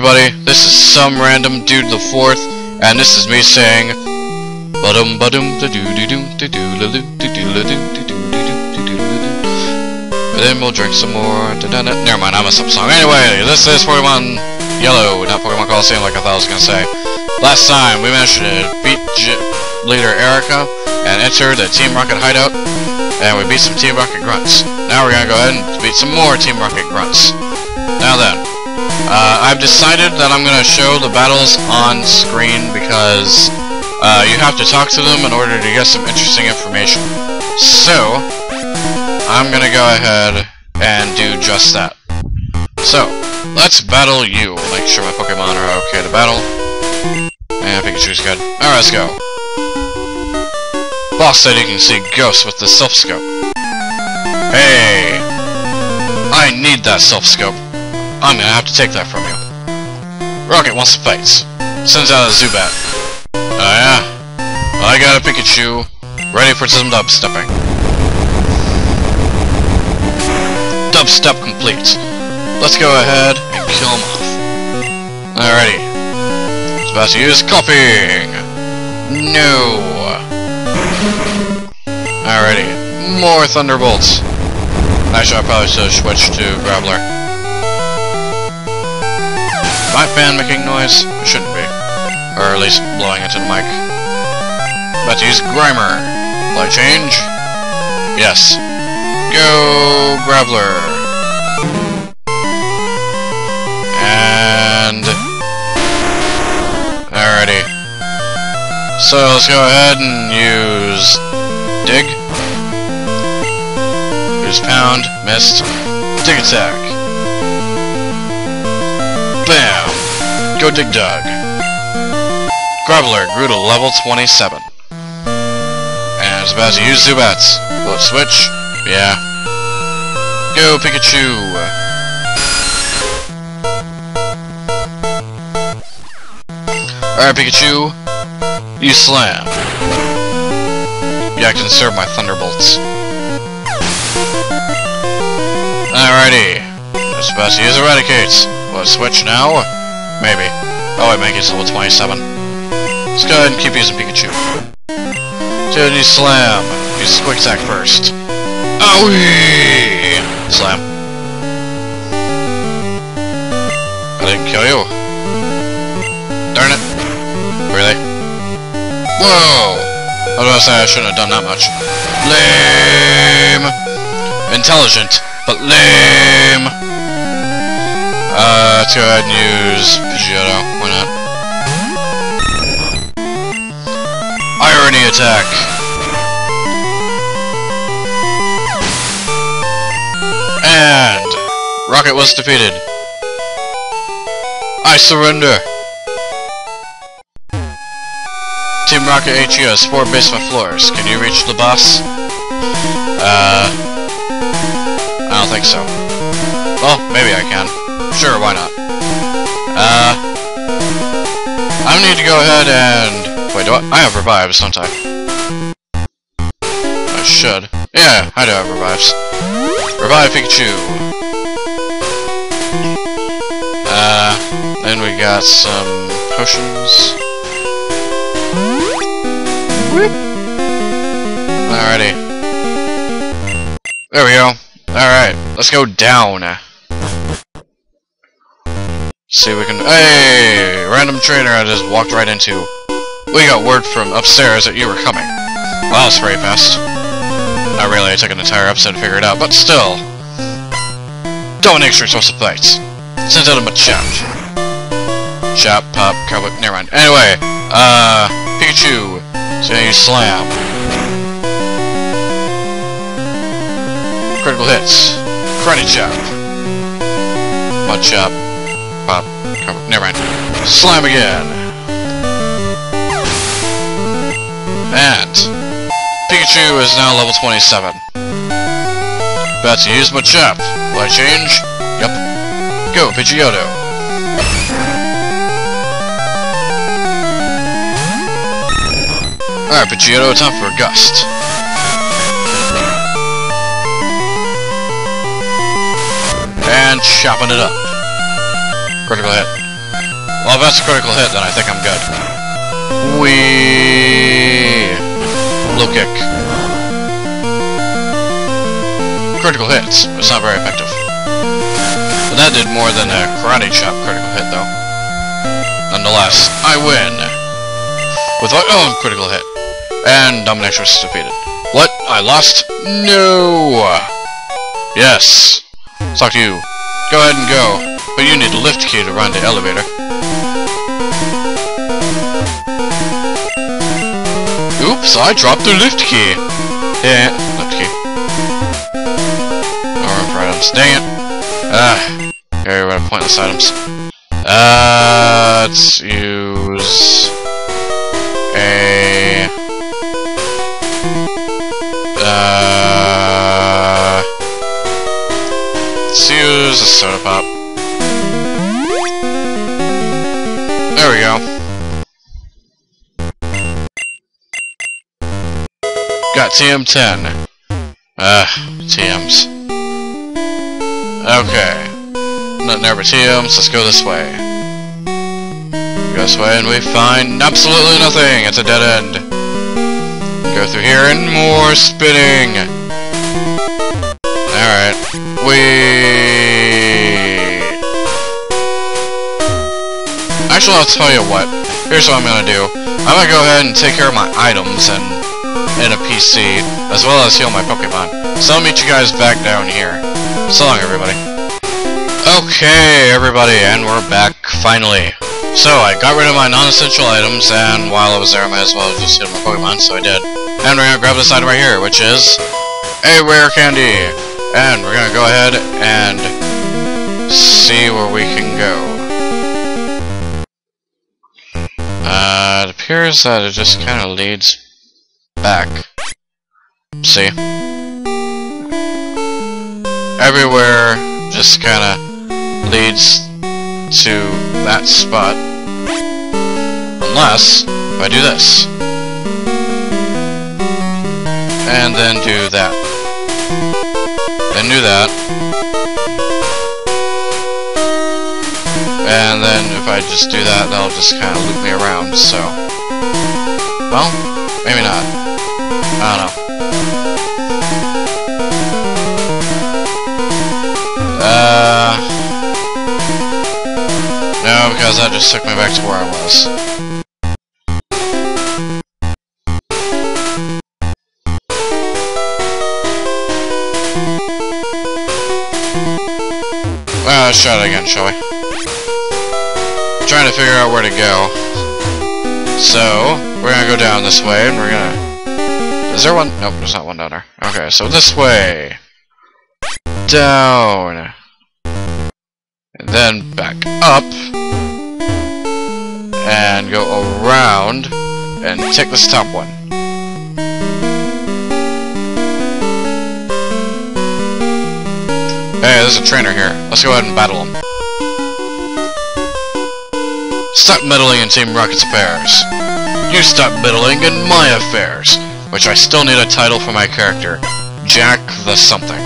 everybody, this is some random dude in the fourth, and this is me saying badum badum da doo doo doo doo doo doo doo. Then we'll drink some more. Never mind, I messed up song. Anyway, this is Pokemon Yellow, not Pokemon Colosseum like I thought I was gonna say. Last time we managed to beat leader Erica and enter the Team Rocket hideout, and we beat some Team Rocket grunts. Now we're gonna go ahead and beat some more Team Rocket grunts. Now then. I've decided that I'm gonna show the battles on screen because you have to talk to them in order to get some interesting information. So, I'm gonna go ahead and do just that. So, let's battle you. Make sure my Pokemon are okay to battle. And Pikachu's good. Alright, let's go. Boss said you can see ghosts with the Silph Scope. Hey! I need that Silph Scope. I'm gonna have to take that from you. Rocket wants to fight. Sends out a Zubat. Oh yeah. I got a Pikachu. Ready for some dubstepping. Dubstep complete. Let's go ahead and kill him off. Alrighty. It's about to use copying. No. Alrighty. More Thunderbolts. Actually, I probably should have switched to Graveler. My fan making noise? It shouldn't be. Or at least blowing into the mic. About to use Grimer. Will I change? Yes. Go Graveler. And alrighty. So let's go ahead and use Dig. Use Pound. Missed. Dig attack. Bam! Go Dig Dug. Graveler grew to level 27. And it's about to use Zubats. Will it switch? Yeah. Go Pikachu! Alright Pikachu, you slam. Yeah, I can serve my Thunderbolts. Alrighty. It's about to use Raticate. Will it switch now? Maybe. Oh, I make it level 27. Let's go ahead and keep using Pikachu. Do a new slam. Use Quick Sack first. Owie! Slam. I didn't kill you. Darn it. Really? Whoa! I was gonna say I shouldn't have done that much. Lame! Intelligent, but lame! Let's go ahead and use Pidgeotto, why not? Irony attack! And Rocket was defeated. I surrender! Team Rocket HUS, 4 basement floors. Can you reach the boss? I don't think so. Well, maybe I can. Sure, why not? I need to go ahead and wait, do I have revives, don't I? I should. Yeah, I do have revives. Revive Pikachu. Then we got some potions. Whoop. Alrighty. There we go. Alright, let's go down. See we can. Hey, random trainer I just walked right into. We got word from upstairs that you were coming. Wow, it's very fast. Not really. I took an entire episode to figure it out, but still. Dominatrix wants to fight. Sends out a Machop. Chop, pop, cowboy. Never mind. Anyway, Pikachu. So you slam. Critical hits. Karate chop. Machop. Pop, cover, never mind. Slam again! And Pikachu is now level 27. About to use Machop. Will I change? Yep. Go, Pidgeotto. Alright, Pidgeotto, time for a gust. And chopping it up. Critical hit. Well, if that's a critical hit, then I think I'm good. Whee! Low kick. Critical hits. It's not very effective. But that did more than a karate chop critical hit, though. Nonetheless, I win! With my own critical hit. And Dominatrix is defeated. What? I lost? No! Yes! Let's talk to you. Go ahead and go. But you need the lift key to run the elevator. Oops, I dropped the lift key! Yeah, lift key. Arm for items. Dang it! Here we are, pointless items. Let's use a soda pop. There we go. Got TM10. TMs. Okay. Nothing there but TMs, let's go this way. Go this way and we find absolutely nothing! It's a dead end. Go through here and more spinning! Alright. Actually, I'll tell you what. Here's what I'm gonna do. I'm gonna go ahead and take care of my items and a PC, as well as heal my Pokemon. So I'll meet you guys back down here. So long, everybody. Okay, everybody, and we're back, finally. So, I got rid of my non-essential items, and while I was there, I might as well just heal my Pokemon, so I did. And we're gonna grab this item right here, which is a rare candy. And we're gonna go ahead and see where we can go. It appears that it just kind of leads back. See? Everywhere just kind of leads to that spot. Unless if I do this. And then do that. Then do that. And then if I just do that, that'll just kind of loop me around, so... Well, maybe not. I don't know. No, because that just took me back to where I was. Well, let's try it again, shall we? Trying to figure out where to go. So, we're gonna go down this way, and we're gonna... Is there one? Nope, there's not one down there. Okay, so this way. Down. And then back up. And go around, and take this top one. Hey, there's a trainer here. Let's go ahead and battle him. Stop meddling in Team Rocket's affairs. You stop meddling in my affairs, which I still need a title for my character. Jack the something.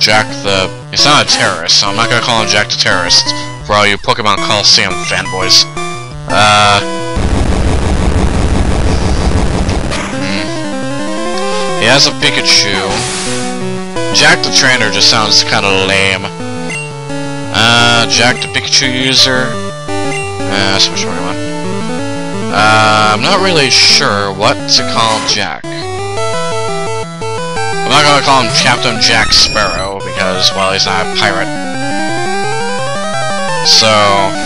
Jack the... He's not a terrorist, so I'm not gonna call him Jack the Terrorist for all you Pokemon Colosseum fanboys. He has a Pikachu. Jack the Trainer just sounds kinda lame. Jack the Pikachu user... switch to one. I'm not really sure what to call Jack. I'm not gonna call him Captain Jack Sparrow, because, well, he's not a pirate. So...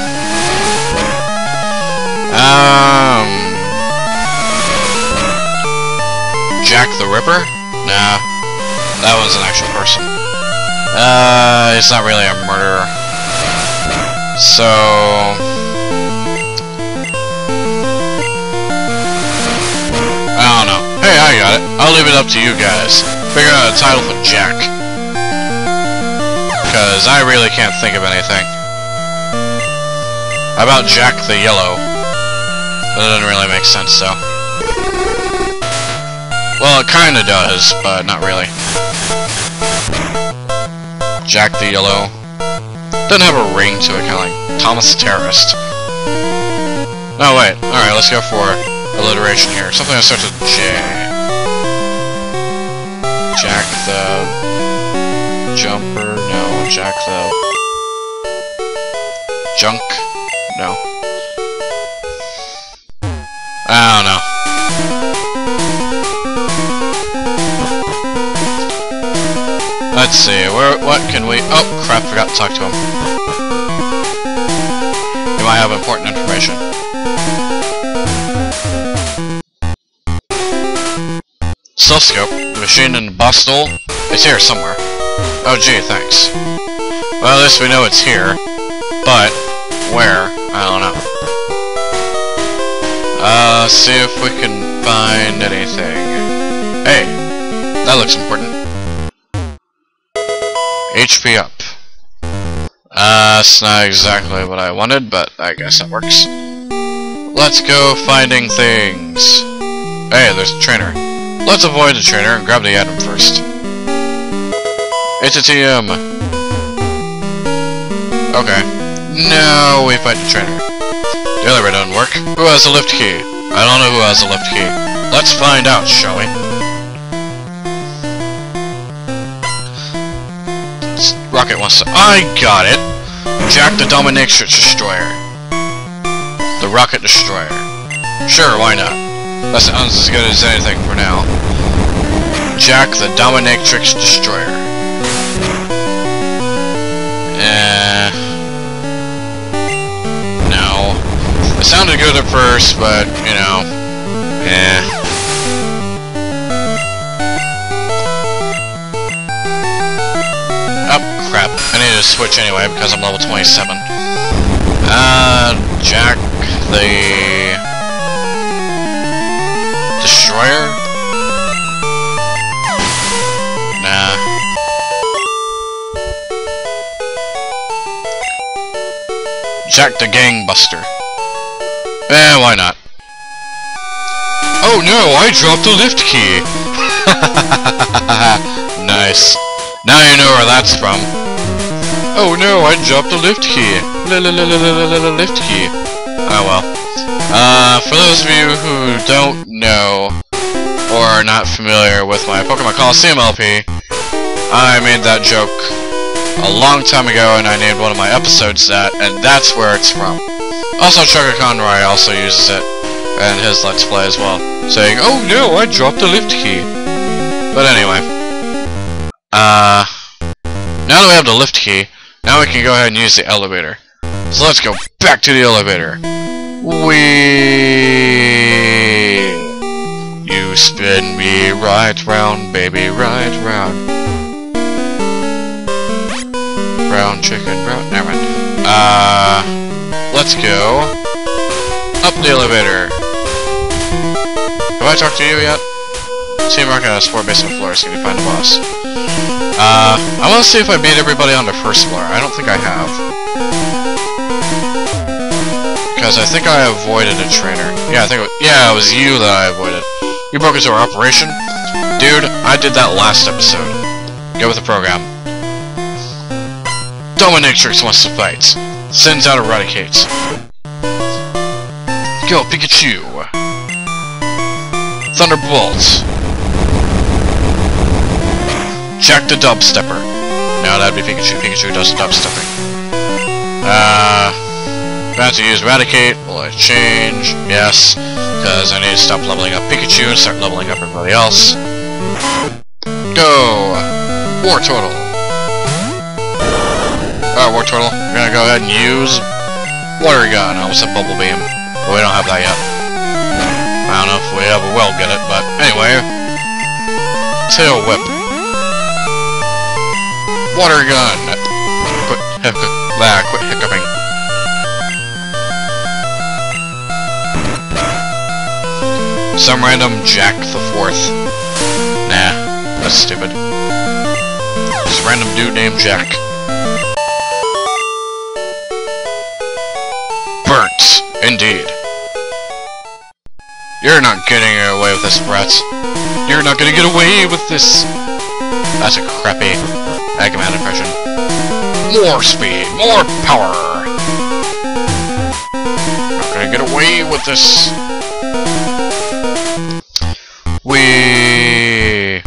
Jack the Ripper? Nah. That one's an actual person. It's not really a murderer. So... I got it. I'll leave it up to you guys. Figure out a title for Jack. Because I really can't think of anything. How about Jack the Yellow? That doesn't really make sense, though. Well, it kinda does, but not really. Jack the Yellow. Doesn't have a ring to it, kinda like Thomas the Terrorist. Oh, wait. Alright, let's go for alliteration here. Something that starts with J. Jack the... Jumper? No. Jack the... Junk? No. I don't know. Let's see, what can we... Oh, crap, forgot to talk to him. He might have important information. Silph Scope, the machine in Bustle. It's here somewhere. Oh, gee, thanks. Well, at least we know it's here. But, where? I don't know. See if we can find anything. Hey, that looks important. HP up. That's not exactly what I wanted, but I guess that works. Let's go finding things. Hey, there's a trainer. Let's avoid the trainer and grab the item first. It's a TM. Okay. No, we fight the trainer. The other way doesn't work. Who has the lift key? I don't know who has the lift key. Let's find out, shall we? Rocket wants to- I got it! Jack the Dominatrix Destroyer. The Rocket Destroyer. Sure, why not? That sounds as good as anything for now. Jack the Dominatrix Destroyer. No. It sounded good at first, but, you know. Crap, I need to switch anyway because I'm level 27. Jack the Destroyer? Nah. Jack the Gangbuster. Why not? Oh no, I dropped the lift key! Nice. Now you know where that's from. Oh no, I dropped a lift key. Lift key. Oh well. For those of you who don't know, or are not familiar with my Pokemon Colosseum LP, I made that joke a long time ago and I named one of my episodes that, and that's where it's from. Also, ChuggaConroy also uses it, and his Let's Play as well, saying, oh no, I dropped a lift key. But anyway. Now that we have the lift key, now we can go ahead and use the elevator. So let's go back to the elevator. Whee! You spin me right round, baby, right round. Brown chicken, brown, never mind. Let's go up the elevator. Have I talked to you yet? Team Rocket has 4 basement floors. Can you find a boss? I want to see if I beat everybody on the first floor. I don't think I have. Because I think I avoided a trainer. Yeah, it was you that I avoided. You broke into our operation? Dude, I did that last episode. Go with the program. Dominatrix wants to fight. Sends out Raticate. Go, Pikachu! Thunderbolt. Jack the Dubstepper. No, that'd be Pikachu. Pikachu does dubstepping. About to use Raticate. Will I change? Yes. Because I need to stop leveling up Pikachu and start leveling up everybody else. Go! Wartortle. Alright, Wartortle. We're gonna go ahead and use Water Gun. I almost said Bubble Beam. But we don't have that yet. I don't know if we ever will get it, but anyway. Tail Whip. Water gun! Quit hiccuping. Some random Jack the Fourth. Nah, that's stupid. This random dude named Jack. Burnt, indeed. You're not getting away with this, Brett. You're not gonna get away with this! That's a crappy Eggman impression. More speed, more power! How can I get away with this? Wee!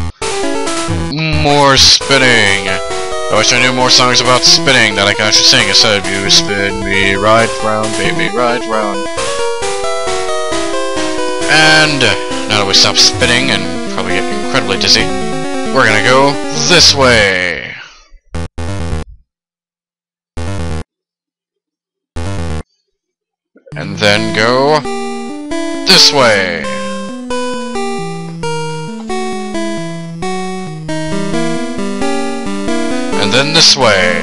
More spinning! I wish I knew more songs about spinning that I can actually sing instead of you spin me right round, baby, right round. And now that we stop spinning and probably get incredibly dizzy, we're gonna go this way. And then go this way. Then this way.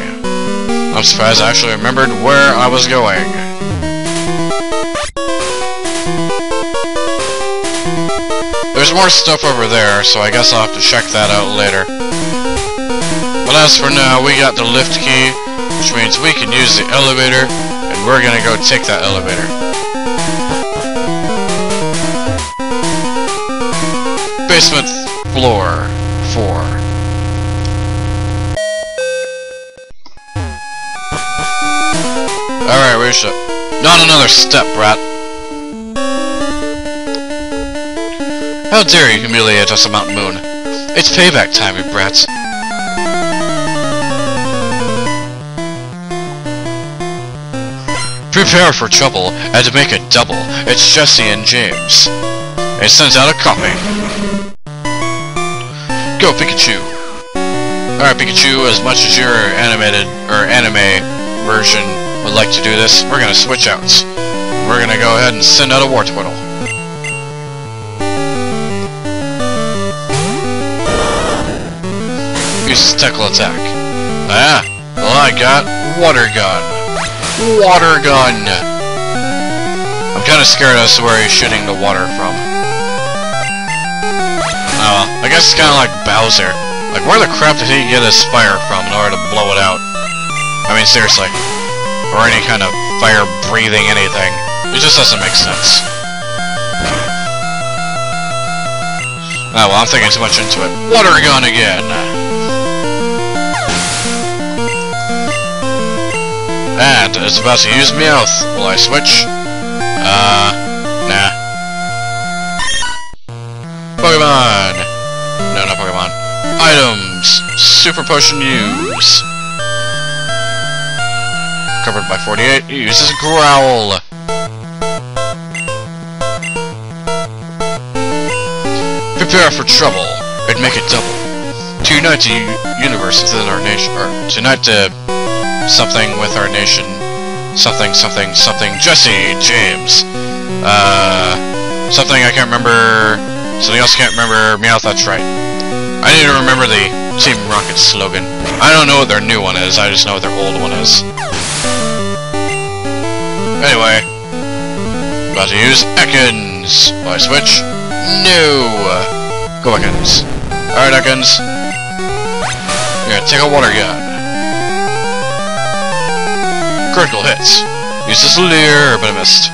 I'm surprised I actually remembered where I was going. There's more stuff over there, so I guess I'll have to check that out later. But as for now, we got the lift key, which means we can use the elevator, and we're gonna go take that elevator. Basement floor 4. Alright, we reached it. Not another step, brat. How dare you humiliate us, a Mountain Moon. It's payback time, you brats. Prepare for trouble, and to make it double, it's Jesse and James. It sends out a copy. Go, Pikachu. Alright, Pikachu, as much as your anime version would like to do this, we're gonna switch outs. We're gonna go ahead and send out a Wartortle. Use Tackle Attack. Ah! Well, I got Water Gun. Water Gun! I'm kinda scared as to where he's shooting the water from. Oh, I guess it's kinda like Bowser. Like, where the crap did he get his fire from in order to blow it out? I mean, seriously. Or any kind of fire-breathing anything. It just doesn't make sense. Oh, well, I'm thinking too much into it. Water gun again! And it's about to use Meowth. Will I switch? Nah. Pokemon! No, not Pokemon. Items! Super Potion use. Covered by 48, he uses Growl. Prepare for trouble, and make it double. Tonight to universe within our nation, or tonight to something with our nation, something, something, something, Jesse, James. Something I can't remember, something else I can't remember, Meowth, that's right. I need to remember the Team Rocket slogan. I don't know what their new one is, I just know what their old one is. Anyway, about to use Ekans. Will I switch? No! Go Ekans. Alright, Ekans. You're gonna take a water gun. Critical hits. Use this Leer, but I missed.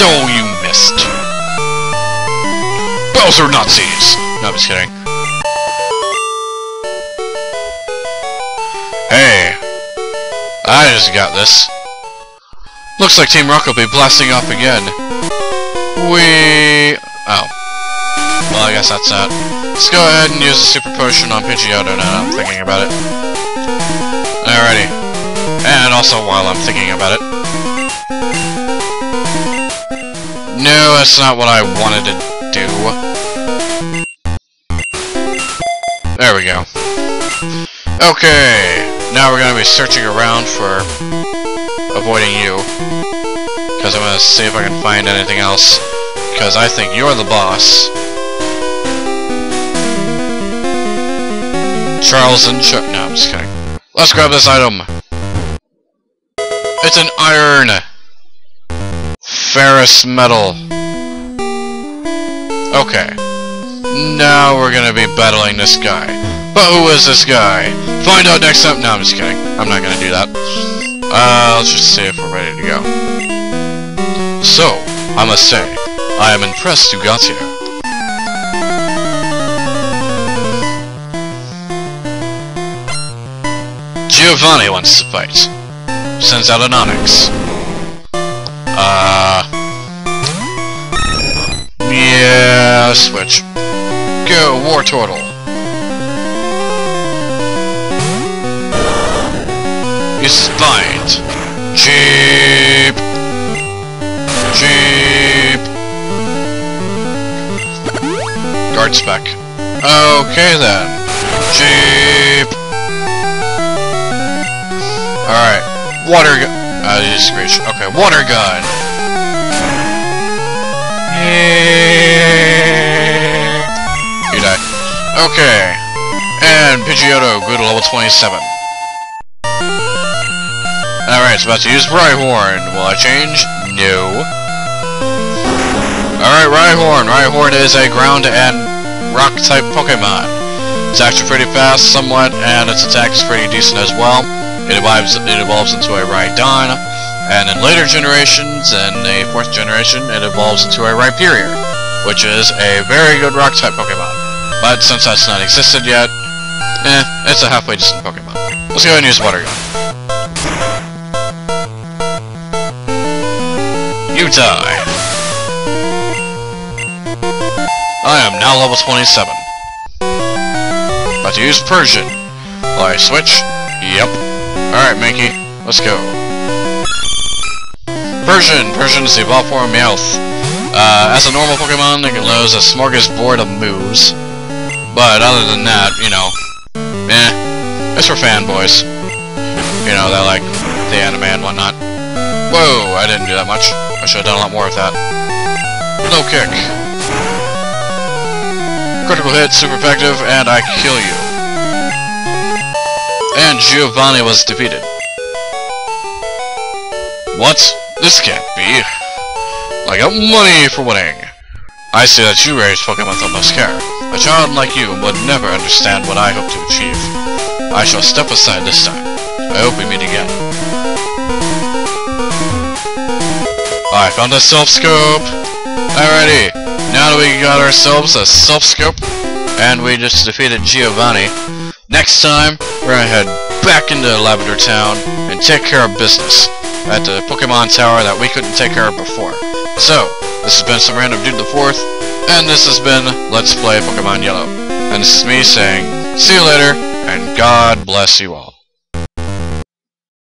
Oh, you missed. Bowser Nazis! No, I'm just kidding. Hey. I just got this. Looks like Team Rocket will be blasting off again. Wee. Oh. Well, I guess that's that. Let's go ahead and use the Super Potion on Pidgeotto now I'm thinking about it. Alrighty. And also while I'm thinking about it. No, that's not what I wanted to do. There we go. Okay. Now we're gonna be searching around for avoiding you, because I'm gonna see if I can find anything else, because I think you're the boss. Charles and Chuck. No, I'm just kidding. Let's grab this item. It's an iron. Ferrous metal. Okay. Now we're gonna be battling this guy. But who is this guy? Find out next time. No, I'm just kidding. I'm not gonna do that. Let's just see if we're ready to go. So, I must say, I am impressed you got here. Giovanni wants to fight. Sends out an Onix. Yeah, switch. Go, Wartortle. It's blind. Jeep. Jeep. Guard spec. Okay then. Jeep. Alright. Water gun. I just screeched. Okay, water gun. Yeah. You die. Okay. And Pidgeotto, good level 27. Alright, it's about to use Rhyhorn. Will I change? No. Alright, Rhyhorn. Rhyhorn is a ground and rock type Pokemon. It's actually pretty fast, somewhat, and its attack is pretty decent as well. It evolves into a Rhydon, and in later generations, in the fourth generation, it evolves into a Rhyperior, which is a very good rock type Pokemon. But since that's not existed yet, it's a halfway decent Pokemon. Let's go ahead and use Water Gun. You die! I am now level 27. About to use Persian. Will I switch? Yep. Alright, Mankey. Let's go. Persian! Persian is the evolved form of Meowth. As a normal Pokemon, it can lose a smorgasbord of moves. But other than that, you know... it's for fanboys. You know, they like the anime and whatnot. Whoa, I didn't do that much. I should have done a lot more with that. Low kick. Critical hit, super effective, and I kill you. And Giovanni was defeated. What? This can't be. I got money for winning. I see that you raise Pokemon with utmost care. A child like you would never understand what I hope to achieve. I shall step aside this time. I hope we meet again. I found a Silph Scope! Alrighty, now that we got ourselves a Silph Scope, and we just defeated Giovanni, next time, we're gonna head back into Lavender Town and take care of business at the Pokemon Tower that we couldn't take care of before. So, this has been some random dude the fourth, and this has been Let's Play Pokemon Yellow. And this is me saying, see you later, and God bless you all.